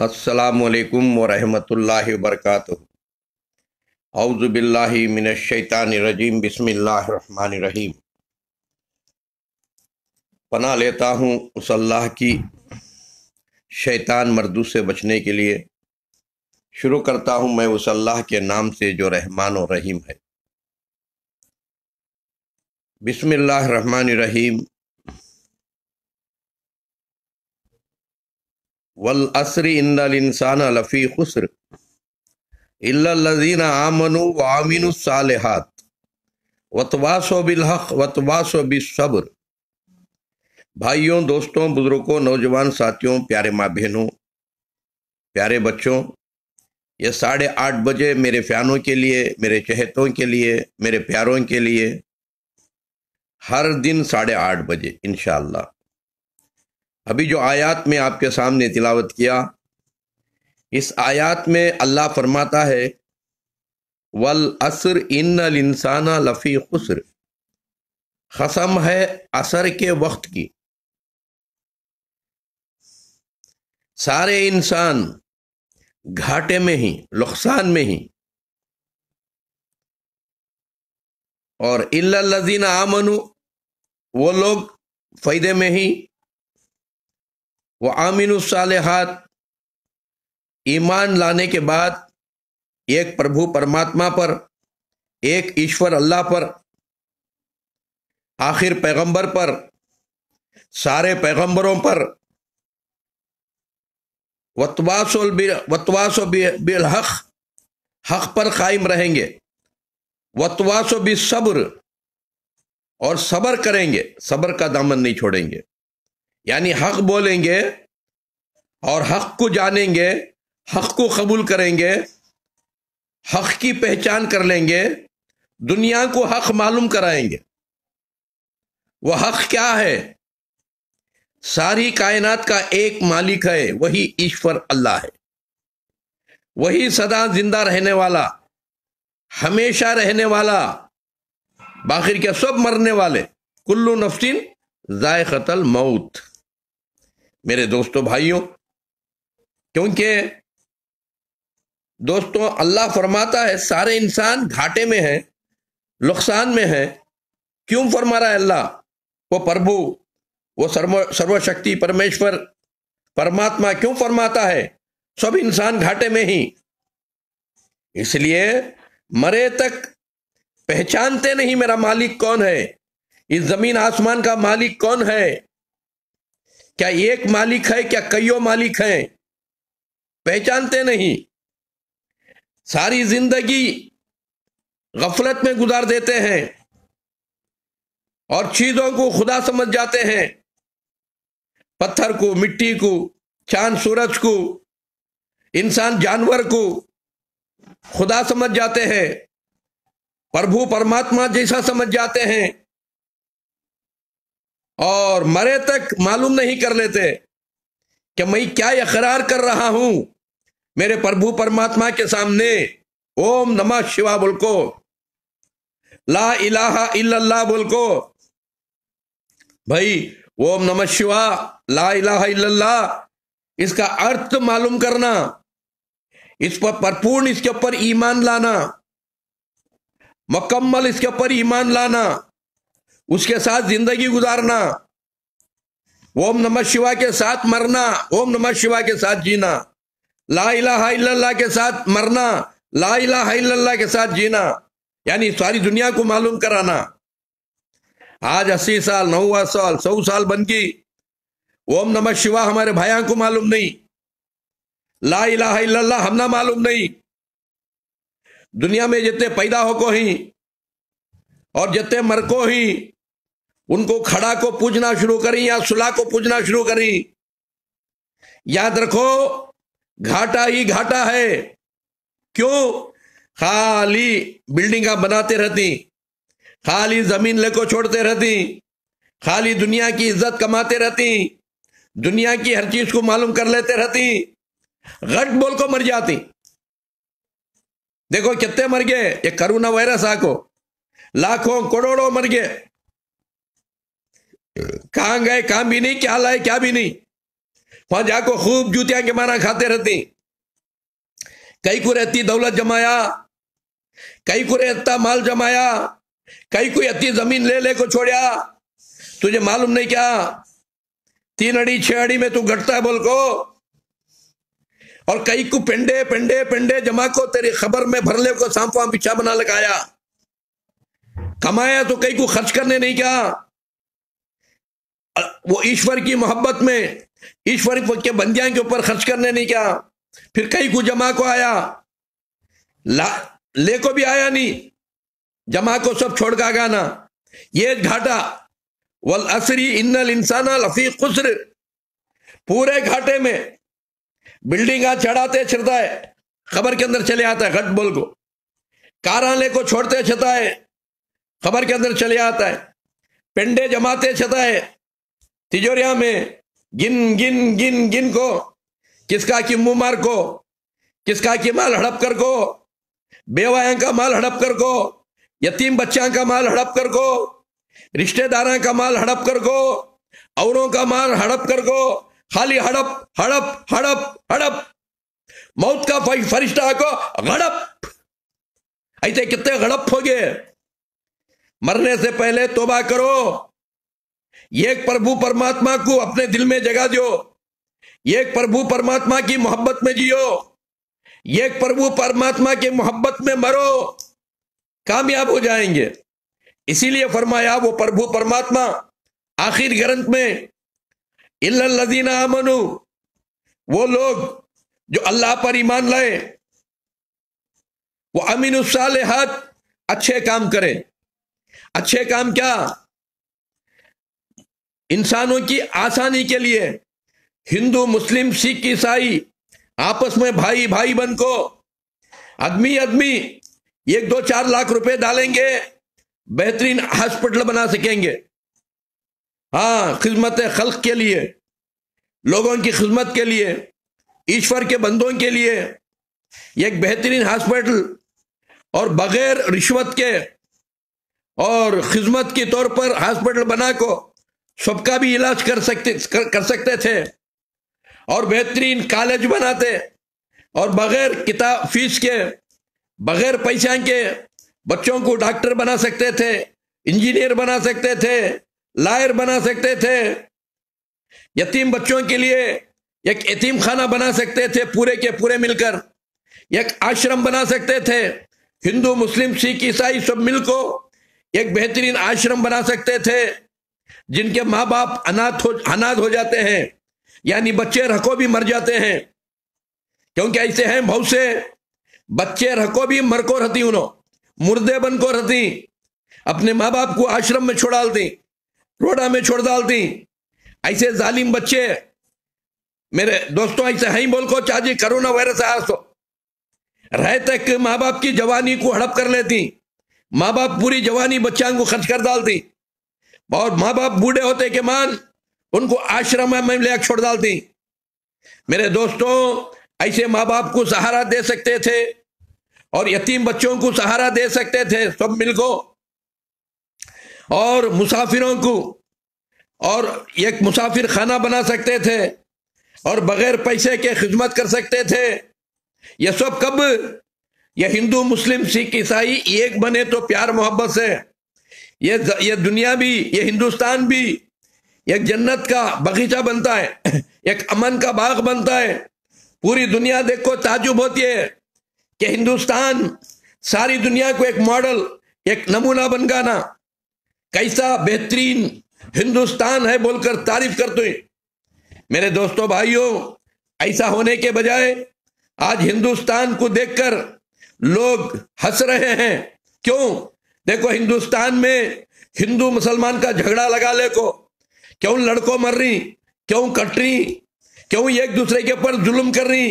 अस्सलामुअलैकुम वरहमतुल्लाहि वबरकातुहु। औज़ु बिल्लाहि मिनश शैतानिर रजीम। बिस्मिल्लाहिर रहमानिर रहीम। पना लेता हूँ उस अल्लाह की, शैतान मर्दू से बचने के लिए शुरू करता हूँ मैं उस अल्लाह के नाम से जो रहमान और रहीम है। बिस्मिल्लाहिर रहमानिर रहीम। वल असरी इन्नल इंसाना लफ़ी खुस्र इल्ला लज़ीना आमनू व आमिनु सालिहात वतवासो बिल हक़ वतवासो बिस्सब्र। भाइयों, दोस्तों, बुजुर्गों, नौजवान साथियों, प्यारे माँ बहनों, प्यारे बच्चों, यह 8:30 बजे मेरे फ़यानों के लिए, मेरे चहेतों के लिए, मेरे प्यारों के लिए हर दिन 8:30 बजे इंशाअल्लाह। अभी जो आयत में आपके सामने तिलावत किया, इस आयत में अल्लाह फरमाता है वल असर इन्नल इंसाना लफ़ी खुस्र। कसम है असर के वक्त की, सारे इंसान घाटे में ही, नुकसान में ही। और इल्लल लज़ीना आमनू, वो लोग फ़ायदे में ही, व आमिनु सालिहात, ईमान लाने के बाद एक प्रभु परमात्मा पर, एक ईश्वर अल्लाह पर, आखिर पैगंबर पर, सारे पैगंबरों पर, वतवासो बिल हक़, हक़ पर कायम रहेंगे, वतवासो बिस्सब्र, और सब्र करेंगे, सब्र का दामन नहीं छोड़ेंगे। यानी हक़ बोलेंगे और हक़ को जानेंगे, हक़ को कबूल करेंगे, हक़ की पहचान कर लेंगे, दुनिया को हक़ मालूम कराएंगे। वह हक़ क्या है? सारी कायनात का एक मालिक है, वही ईश्वर अल्लाह है, वही सदा जिंदा रहने वाला, हमेशा रहने वाला, बाकी के सब मरने वाले। कुल्लू नफ्सिन ज़ायक़तल मौत। मेरे दोस्तों, भाइयों, क्योंकि दोस्तों अल्लाह फरमाता है सारे इंसान घाटे में हैं, नुकसान में हैं। क्यों फरमा रहा है अल्लाह? वो प्रभु, वो सर्वशक्ति परमेश्वर परमात्मा क्यों फरमाता है? सब इंसान घाटे में ही, इसलिए मरे तक पहचानते नहीं मेरा मालिक कौन है, इस जमीन आसमान का मालिक कौन है। क्या एक मालिक है, क्या कईयों मालिक हैं? पहचानते नहीं, सारी जिंदगी गफलत में गुजार देते हैं और चीजों को खुदा समझ जाते हैं, पत्थर को, मिट्टी को, चांद सूरज को, इंसान जानवर को खुदा समझ जाते हैं, प्रभु परमात्मा जैसा समझ जाते हैं, और मरे तक मालूम नहीं कर लेते कि मैं क्या इकरार कर रहा हूं मेरे प्रभु परमात्मा के सामने। ओम नमः शिवाय बोल को, ला इलाहा इल्लल्लाह बोल को। भाई, ओम नमः शिवाय, ला इलाहा इल्लल्लाह, इसका अर्थ मालूम करना, इस पर परिपूर्ण, इसके ऊपर ईमान लाना, मुकम्मल इसके ऊपर ईमान लाना, उसके साथ जिंदगी गुजारना, ओम नमः शिवाय के साथ मरना, ओम नमः शिवाय के साथ जीना, ला इलाहा इल्लल्लाह के साथ मरना, ला इलाहा इल्लल्लाह के साथ जीना। यानी सारी दुनिया को मालूम कराना। आज 80 साल, 90 साल, 100 साल बन गई, ओम नमः शिवाय हमारे भाइयों को मालूम नहीं, ला इलाहा इल्लल्लाह हमना मालूम नहीं। दुनिया में जितने पैदा हो को ही और जितने मर को ही, उनको खड़ा को पूजना शुरू करी या सुला को पूजना शुरू करी। याद रखो, घाटा ही घाटा है। क्यों? खाली बिल्डिंग बनाते रहती, खाली जमीन लेको छोड़ते रहती, खाली दुनिया की इज्जत कमाते रहती, दुनिया की हर चीज को मालूम कर लेते रहती, घट बोल को मर जाती। देखो कितने मर गए, ये कोरोना वायरस आको लाखों करोड़ों मर गए, कहां गए, कहां भी नहीं, क्या लाए क्या भी नहीं। वहां जाको खूब जूतियां के मारा खाते रहती। कई को रहती दौलत जमाया, कई को रहता माल जमाया, कई को रहती जमीन ले ले को छोड़ा। तुझे मालूम नहीं क्या 3 अड़ी 6 अड़ी में तू घटता है बोल को। और कई को पिंडे पिंडे पिंडे जमा को तेरी खबर में भरले को सांपवा पीछा बना लगाया। कमाया तो कई को खर्च करने नहीं क्या। वो ईश्वर की मोहब्बत में ईश्वर के बंदियां के ऊपर खर्च करने नहीं क्या। फिर कई को जमा को आया, ले को भी आया नहीं, जमा को सब छोड़ का गाना। ये घाटा वल असरी इन्नल इंसाना लफी खुस्र, पूरे घाटे में बिल्डिंग चढ़ाते छिड़ता है खबर के अंदर चले आता है घट बोल को। काराले को छोड़ते छता है खबर के अंदर चले आता है। पेंडे जमाते छता है तिजोरिया में, गिन गिन गिन गिन को किसका की मुंह मार को, किसका की माल हड़प कर को, बेवाया का माल हड़प कर को, यतीम बच्चा का माल हड़प कर को, रिश्तेदारा का माल हड़प कर को, औरों का माल हड़प कर को, खाली हड़प हड़प हड़प हड़प। मौत का फरिश्ता को गड़प ऐसे कितने गड़प हो गए। मरने से पहले तोबा करो, ये प्रभु परमात्मा को अपने दिल में जगा दो, ये प्रभु परमात्मा की मोहब्बत में जियो, ये प्रभु परमात्मा की मोहब्बत में मरो, कामयाब हो जाएंगे। इसीलिए फरमाया वो प्रभु परमात्मा आखिर ग्रंथ में इल्लल्लज़ीना आमनू, वो लोग जो अल्लाह पर ईमान लाए, वो अमीनुस्सालिहात अच्छे काम करें। अच्छे काम क्या, इंसानों की आसानी के लिए हिंदू मुस्लिम सिख ईसाई आपस में भाई भाई बन को, आदमी आदमी 1-2-4 लाख रुपए डालेंगे बेहतरीन हॉस्पिटल बना सकेंगे। हाँ, खिदमत खल्क के लिए, लोगों की खिदमत के लिए, ईश्वर के बंदों के लिए एक बेहतरीन हॉस्पिटल और बगैर रिश्वत के और खिदमत के तौर पर हॉस्पिटल बना को सबका भी इलाज कर सकते थे। और बेहतरीन कॉलेज बनाते और बगैर किताब फीस के बगैर पैसा के बच्चों को डॉक्टर बना सकते थे, इंजीनियर बना सकते थे, लायर बना सकते थे। यतीम बच्चों के लिए एक यतीम खाना बना सकते थे, पूरे के पूरे मिलकर एक आश्रम बना सकते थे। हिंदू मुस्लिम सिख ईसाई सब मिलकर एक बेहतरीन आश्रम बना सकते थे। जिनके माँ बाप अनाथ हो जाते हैं, यानी बच्चे रखो भी मर जाते हैं, क्योंकि ऐसे हैं बहुत से बच्चे रखो भी मर को रहती, उन्होंने मुर्दे बन को रहती, अपने माँ बाप को आश्रम में छोड़ डालती, रोडा में छोड़ डालती। ऐसे जालिम बच्चे मेरे दोस्तों ऐसे हैं बोल को। चाची कोरोना वायरस आया तो रह तक माँ बाप की जवानी को हड़प कर लेती, माँ बाप पूरी जवानी बच्चों को खर्च कर डालती और माँ बाप बूढ़े होते के मान उनको आश्रम में ले छोड़ डालती। मेरे दोस्तों ऐसे माँ बाप को सहारा दे सकते थे और यतीम बच्चों को सहारा दे सकते थे सब मिलको, और मुसाफिरों को और एक मुसाफिर खाना बना सकते थे और बगैर पैसे के खिदमत कर सकते थे। यह सब कब, यह हिंदू मुस्लिम सिख ईसाई एक बने तो प्यार मोहब्बत से ये दुनिया भी, ये हिंदुस्तान भी एक जन्नत का बगीचा बनता है, एक अमन का बाग बनता है। पूरी दुनिया देखो ताजुब होती है कि हिंदुस्तान सारी दुनिया को एक मॉडल एक नमूना बनगाना, कैसा बेहतरीन हिंदुस्तान है बोलकर तारीफ करते हैं। मेरे दोस्तों भाइयों, ऐसा होने के बजाय आज हिंदुस्तान को देखकर लोग हंस रहे हैं। क्यों? देखो हिंदुस्तान में हिंदू मुसलमान का झगड़ा लगा ले को, क्यों लड़कों मर रही, क्यों कट रही, क्यों एक दूसरे के ऊपर जुल्म कर रही।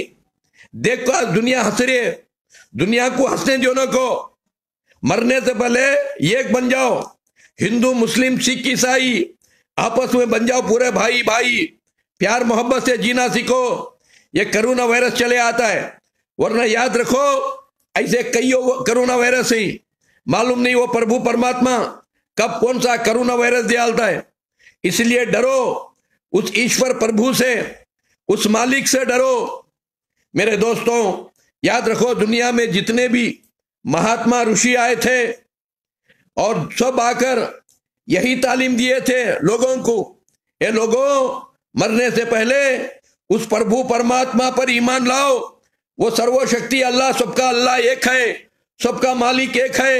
देखो आज दुनिया हंस रही है, दुनिया को हंसने दो ना को। मरने से पहले एक बन जाओ, हिंदू मुस्लिम सिख ईसाई आपस में बन जाओ, पूरे भाई भाई प्यार मोहब्बत से जीना सीखो। ये कोरोना वायरस चले आता है, वरना याद रखो ऐसे कई कोरोना वायरस ही मालूम नहीं वो प्रभु परमात्मा कब कौन सा कोरोना वायरस डालता है। इसलिए डरो उस ईश्वर प्रभु से, उस मालिक से डरो। मेरे दोस्तों, याद रखो, दुनिया में जितने भी महात्मा ऋषि आए थे और सब आकर यही तालीम दिए थे लोगों को, ये लोगों, मरने से पहले उस प्रभु परमात्मा पर ईमान लाओ। वो सर्वशक्ति अल्लाह, सबका अल्लाह एक है, सबका मालिक एक है,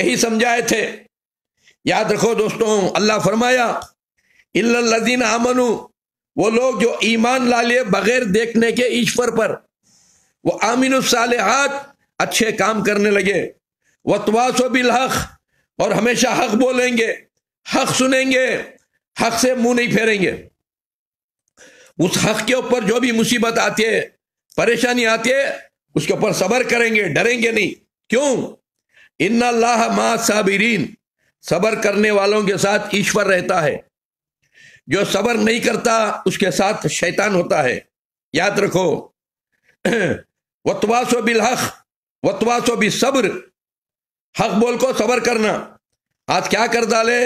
यही समझाए थे। याद रखो दोस्तों, अल्लाह फरमाया इल्लल्लज़ीन आमनू, वो लोग जो ईमान ला लिए बगैर देखने के ईश्वर पर, वो आमिनुस सालेहात, अच्छे काम करने लगे, वतवासो बिल हक, और हमेशा हक बोलेंगे, हक सुनेंगे, हक से मुंह नहीं फेरेंगे। उस हक के ऊपर जो भी मुसीबत आती है, परेशानी आती है, उसके ऊपर सब्र करेंगे, डरेंगे नहीं। क्यों? इन्नल्लाह मा साबिरीन, सब्र करने वालों के साथ ईश्वर रहता है। जो सब्र नहीं करता उसके साथ शैतान होता है। याद रखो, वतवासो बिल हक वतवासो बिस्सब्र, हक बोल को सब्र करना। आज क्या कर डाले,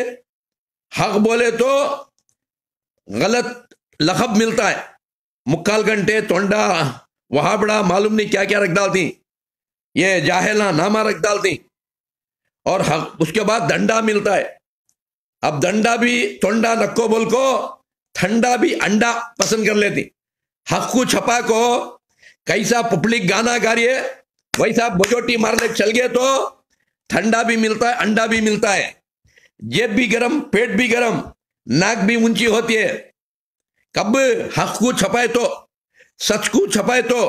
हक बोले तो गलत लखब मिलता है, मुक्काल घंटे, तोंडा, वहाबड़ा, मालूम नहीं क्या क्या रख डालती, ये जाहिला नामा रख डालती, और हक उसके बाद डंडा मिलता है। अब डंडा भी तोंडा नक्को बोल को, ठंडा भी अंडा पसंद कर लेती। हक को छपा को कैसा पब्लिक गाना गा रही है वैसा बजोटी मारने चल गए तो ठंडा भी मिलता है, अंडा भी मिलता है, जेब भी गरम, पेट भी गरम, नाक भी ऊंची होती है। कब? हक को छपाए तो, सच को छपाए तो।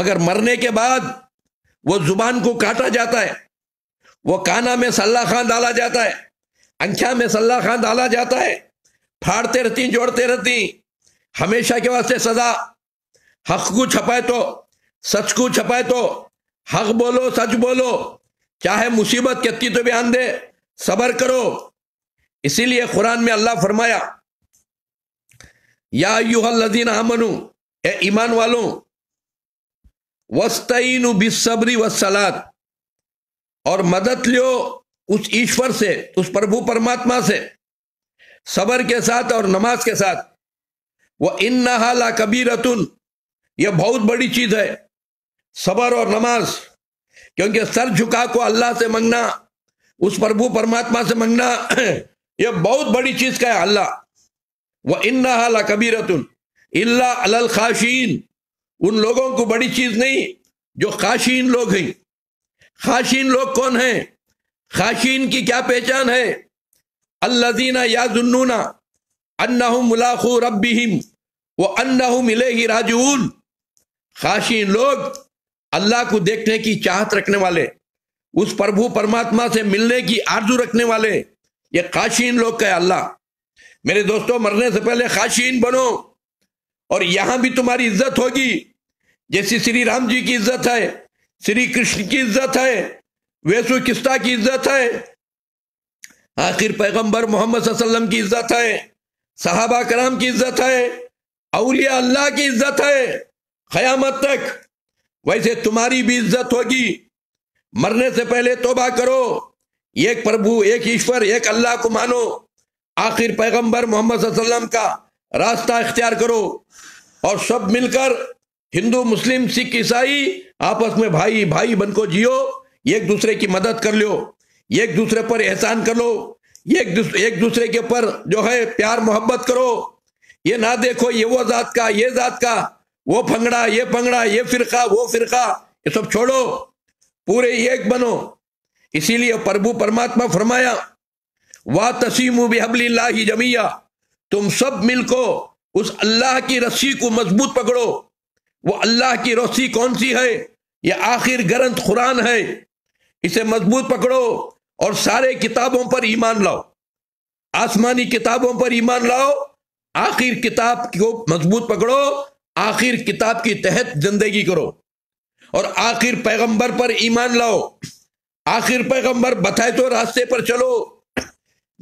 मगर मरने के बाद वो जुबान को काटा जाता है, वो काना में सल्ला खान डाला जाता है, अंख्या में सल्ला खान डाला जाता है, फाड़ते रहती, जोड़ते रहती, हमेशा के वास्ते सजा। हक को छपाए तो, सच को छपाए तो, हक बोलो, सच बोलो, चाहे मुसीबत कितनी तो भी आन दे, सबर करो। इसीलिए कुरान में अल्लाह फरमाया या अय्युहल्लज़ीन आमनू, ए ईमान वालों, वस्तईनु बिस्सब्री वस्सलात, और मदद लियो उस ईश्वर से, उस प्रभु परमात्मा से, सबर के साथ और नमाज के साथ। वह इन्नहा लकबीरतुन, यह बहुत बड़ी चीज है सबर और नमाज, क्योंकि सर झुका को अल्लाह से मांगना, उस प्रभु परमात्मा से मांगना, यह बहुत बड़ी चीज का है अल्लाह। वह इन्नहा लकबीरतुन इल्ला अलल खाशीन, उन लोगों को बड़ी चीज नहीं जो खाशीन लोग हैं। खाशीन लोग कौन हैं? खाशीन की क्या पहचान है? अल्लज़ीना याज़ुन्नूना अन्नहुम मुलाक़ू रब्बिहिम व अन्नहुम इलैहि राजिऊन, खाशीन लोग अल्लाह को देखने की चाहत रखने वाले, उस प्रभु परमात्मा से मिलने की आरजू रखने वाले, ये खाशीन लोग का अल्लाह। मेरे दोस्तों, मरने से पहले खाशीन बनो और यहां भी तुम्हारी इज्जत होगी, जैसी श्री राम जी की इज्जत है, श्री कृष्ण की इज्जत है, वैसुकिस्ता की इज्जत है, आखिर पैगंबर मोहम्मद सल्लल्लाहु अलैहि वसल्लम की इज्जत है, सहाबा कराम की इज्जत है, औलिया अल्लाह की इज्जत है क़यामत तक, वैसे तुम्हारी भी इज्जत होगी। मरने से पहले तौबा करो, एक प्रभु, एक ईश्वर, एक अल्लाह को मानो, आखिर पैगंबर मोहम्मद सल्लल्लाहु अलैहि वसल्लम का रास्ता इख्तियार करो, और सब मिलकर हिंदू, मुस्लिम, सिख, ईसाई, आपस में भाई भाई बनकर जियो, एक दूसरे की मदद कर लो, एक दूसरे पर एहसान कर लो, एक दूसरे के ऊपर जो है प्यार मोहब्बत करो। ये ना देखो ये वो जात का, ये जात का, वो फंगड़ा, ये पंगड़ा, ये फिरका, वो फिरका, ये सब छोड़ो, पूरे एक बनो। इसीलिए प्रभु परमात्मा फरमाया वा तसीमु बिहब्लिल्लाहि जमीया, तुम सब मिलको उस अल्लाह की रस्सी को मजबूत पकड़ो। वो अल्लाह की रस्सी कौन सी है? ये आखिर ग्रंथ कुरान है, इसे मजबूत पकड़ो और सारे किताबों पर ईमान लाओ, आसमानी किताबों पर ईमान लाओ, आखिर किताब को मजबूत पकड़ो, आखिर किताब की तहत जिंदगी करो, और आखिर पैगंबर पर ईमान लाओ, आखिर पैगंबर बताए तो रास्ते पर चलो।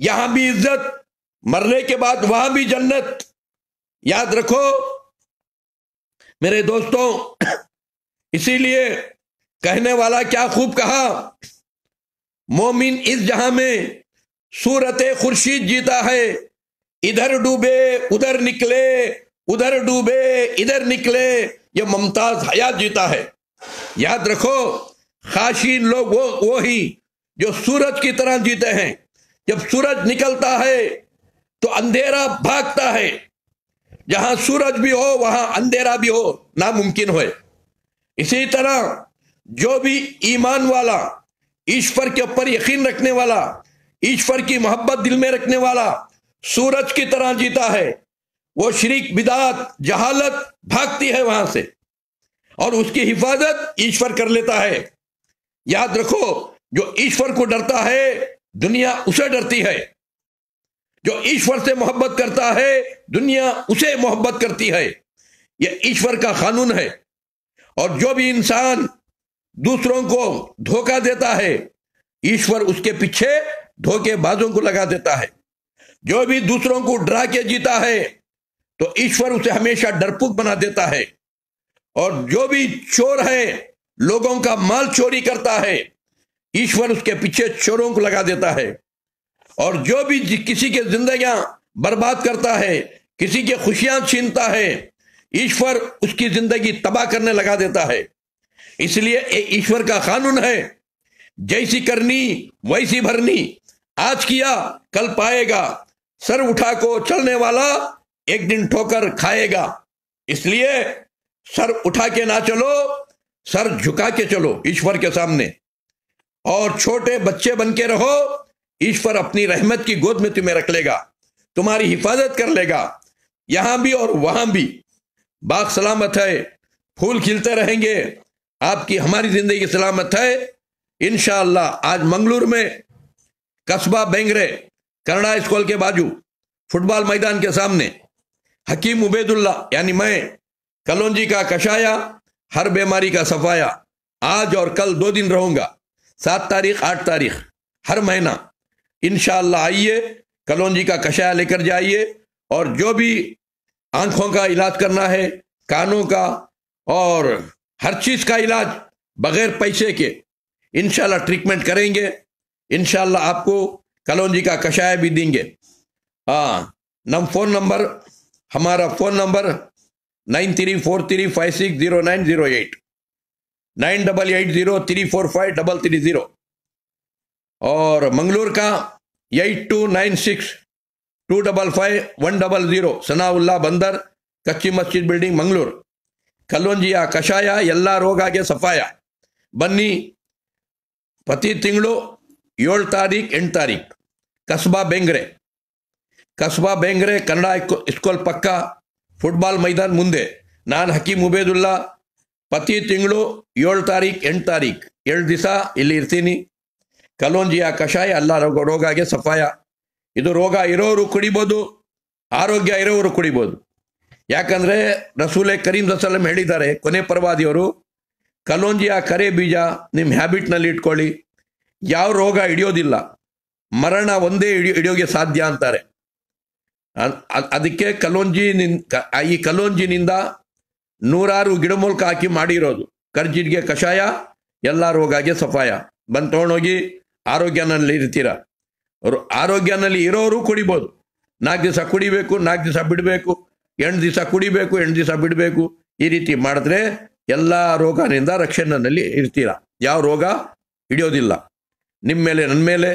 यहां भी इज्जत, मरने के बाद वहां भी जन्नत। याद रखो मेरे दोस्तों, इसीलिए कहने वाला क्या खूब कहा, मोमिन इस जहां में सूरत खुर्शीद जीता है, इधर डूबे उधर निकले, उधर डूबे इधर निकले, ये मुमताज हयात जीता है। याद रखो, खाशीन लोग वो ही जो सूरज की तरह जीते हैं। जब सूरज निकलता है तो अंधेरा भागता है, जहां सूरज भी हो वहां अंधेरा भी हो, नामुमकिन हो। इसी तरह जो भी ईमान वाला, ईश्वर के ऊपर यकीन रखने वाला, ईश्वर की मोहब्बत दिल में रखने वाला सूरज की तरह जीता है। वो शिर्क, बिदात, जहालत भागती है वहां से और उसकी हिफाजत ईश्वर कर लेता है। याद रखो, जो ईश्वर को डरता है दुनिया उसे डरती है, जो ईश्वर से मोहब्बत करता है दुनिया उसे मोहब्बत करती है। यह ईश्वर का कानून है। और जो भी इंसान दूसरों को धोखा देता है, ईश्वर उसके पीछे धोखेबाजों को लगा देता है। जो भी दूसरों को डरा के जीता है तो ईश्वर उसे हमेशा डरपोक बना देता है। और जो भी चोर है, लोगों का माल चोरी करता है, ईश्वर उसके पीछे चोरों को लगा देता है। और जो भी किसी के जिंदगियां बर्बाद करता है, किसी की खुशियां छीनता है, ईश्वर उसकी जिंदगी तबाह करने लगा देता है। इसलिए ईश्वर का कानून है, जैसी करनी वैसी भरनी। आज किया कल पाएगा, सर उठा को चलने वाला एक दिन ठोकर खाएगा। इसलिए सर उठा के ना चलो, सर झुका के चलो ईश्वर के सामने, और छोटे बच्चे बन के रहो। ईश्वर अपनी रहमत की गोद में तुम्हें रख लेगा, तुम्हारी हिफाजत कर लेगा, यहां भी और वहां भी। बाग सलामत है, फूल खिलते रहेंगे, आपकी हमारी जिंदगी सलामत है इंशाअल्लाह। आज मंगलूर में कस्बा बेंगरे कन्नड़ा स्कूल के बाजू फुटबॉल मैदान के सामने हकीम उबेद उल्ला यानी मैं, कलोंजी का कशाया, हर बीमारी का सफाया, आज और कल 2 दिन रहूंगा, 7 तारीख 8 तारीख हर महीना इंशाअल्लाह। आइए, कलोंजी का कशाया लेकर जाइए, और जो भी आंखों का इलाज करना है, कानों का और हर चीज़ का इलाज बगैर पैसे के इंशाल्लाह ट्रीटमेंट करेंगे। इंशाल्लाह आपको कलोंजी का कशाया भी देंगे। हाँ, फ़ोन नंबर हमारा, फ़ोन नंबर 9343560908 9880345330, और मंगलूर का 8296255100 सनाउल्ला बंदर, कच्ची मस्जिद बिल्डिंग, मंगलूर। ಕಲೋಂಜಿ ಕಷಾಯ ಎಲ್ಲ ರೋಗಕ್ಕೆ ಸಫಾಯ, ಬನ್ನಿ ಪ್ರತಿ ತಿಂಗಳು 7 ತಾರೀಕು 8 ತಾರೀಕು ಕಸ್ಬಾ ಬೆಂಗ್ರೆ ಕನ್ನಡ ಸ್ಕೂಲ್ ಪಕ್ಕ ಫುಟ್ಬಾಲ್ ಮೈದಾನ ಮುಂದೆ। ನಾನು ಹಕೀಮ್ ಉಬೇದುಲ್ಲಾ, ಪ್ರತಿ ತಿಂಗಳು 7 ತಾರೀಕು 8 ತಾರೀಕು 2 ದಿವಸ ಇಲ್ಲಿ ಇರ್ತೀನಿ। ಕಲೋಂಜಿ ಕಷಾಯ ಎಲ್ಲ ರೋಗಕ್ಕೆ ಸಫಾಯ, ಇದು ರೋಗ ಇರೋರು ಕುಡಿಬೋದು, ಆರೋಗ್ಯ ಇರೋರು ಕುಡಿಬೋದು। ಯಾಕಂದ್ರೆ ರಸೂಲೆ ಕರೀಂ ಸಲ್ಲಂ ಹೇಳಿದ್ದಾರೆ, ಕೊನೆ ಪರವಾದಿಯವರು, ಕಲೋಂಜಿಯ ಕರೆ ಬೀಜ ನಿಮ್ಮ ಹ್ಯಾಬಿಟ್ನಲ್ಲಿ ಇಟ್ಕೊಳ್ಳಿ, ಯಾವ ರೋಗ ಹಿಡಿಯೋದಿಲ್ಲ, ಮರಣ ಒಂದೇ ಹಿಡಿಯೋಕೆ ಸಾಧ್ಯ ಅಂತಾರೆ। ಅದಕ್ಕೆ ಈ ಕಲೋಂಜಿನಿಂದ ನೂರಾರು ಗಿಡಮೂಲಿಕೆ ಹಾಕಿ ಮಾಡಿರೋದು ಕರ್ಜಿಡ್ಗೆ ಕಷಾಯ, ಎಲ್ಲ ರೋಗಕ್ಕೆ ಸಫಾಯ। ಬಂದು ತಗೊಂಡೋಗಿ, ಆರೋಗ್ಯನಲ್ಲಿ ಇರ್ತೀರ। ಆರೋಗ್ಯನಲ್ಲಿ ಇರೋರು ಕುಡಿಬೋದು, 4 ದಿವಸ ಕುಡಿಬೇಕು, 4 ದಿವಸ ಬಿಡಬೇಕು, 8 ದಿವಸ ಕುಡಿಬೇಕು, 8 ದಿವಸ ಬಿಡಬೇಕು। ಈ ರೀತಿ ಮಾಡಿದ್ರೆ ಎಲ್ಲ ರೋಗದಿಂದ ರಕ್ಷಣೆಯಲ್ಲಿ ಇರ್ತೀರ, ಯಾವ ರೋಗ ಹಿಡಿಯೋದಿಲ್ಲ ನಿಮ್ಮ ಮೇಲೆ ನನ್ನ ಮೇಲೆ।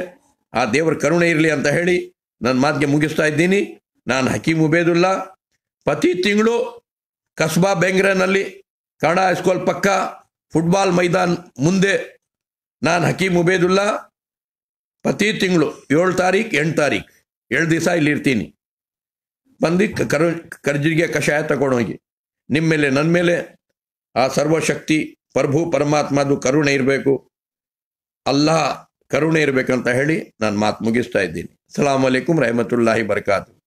ಆ ದೇವರ ಕರುಣೆ ಇರಲಿ ಅಂತ ಹೇಳಿ ನನ್ನ ಮಾತಿಗೆ ಮುಗಿಸ್ತಾ ಇದ್ದೀನಿ। ನಾನು ಹಕೀಮ್ ಉಬೇದುಲ್ಲಾ, ಪ್ರತಿ ತಿಂಗಳು ಕಸ್ಬಾ ಬೆಂಗ್ರೆನಲ್ಲಿ ಕನ್ನಡ ಹೈಸ್ಕೂಲ್ ಪಕ್ಕ ಫುಟ್ಬಾಲ್ ಮೈದಾನ ಮುಂದೆ ನಾನು ಹಕೀಮ್ ಉಬೇದುಲ್ಲಾ, ಪ್ರತಿ ತಿಂಗಳು 7 ತಾರೀಕು 8 ತಾರೀಕು 2 ದಿವಸ ಇಲ್ಲಿ ಇರ್ತೀನಿ। ಬಂದು ಕರ್ಜಿಗೆ ಕಷಾಯ ತಗೊಂಡೋಗಿ, ನಿಮ್ಮ ಮೇಲೆ ನನ್ನ ಮೇಲೆ ಆ ಸರ್ವಶಕ್ತಿ ಪ್ರಭು ಪರಮಾತ್ಮದು ಕರುಣೆ ಇರಬೇಕು, ಅಲ್ಲಾ ಕರುಣೆ ಇರಬೇಕಂತ ಹೇಳಿ ನಾನು ಮಾತು ಮುಗಿಸ್ತಾ ಇದ್ದೀನಿ। ಅಸ್ಸಲಾಮು ಅಲೈಕುಂ ರಹಮತುಲ್ಲಾಹಿ ಬರಕಾತು।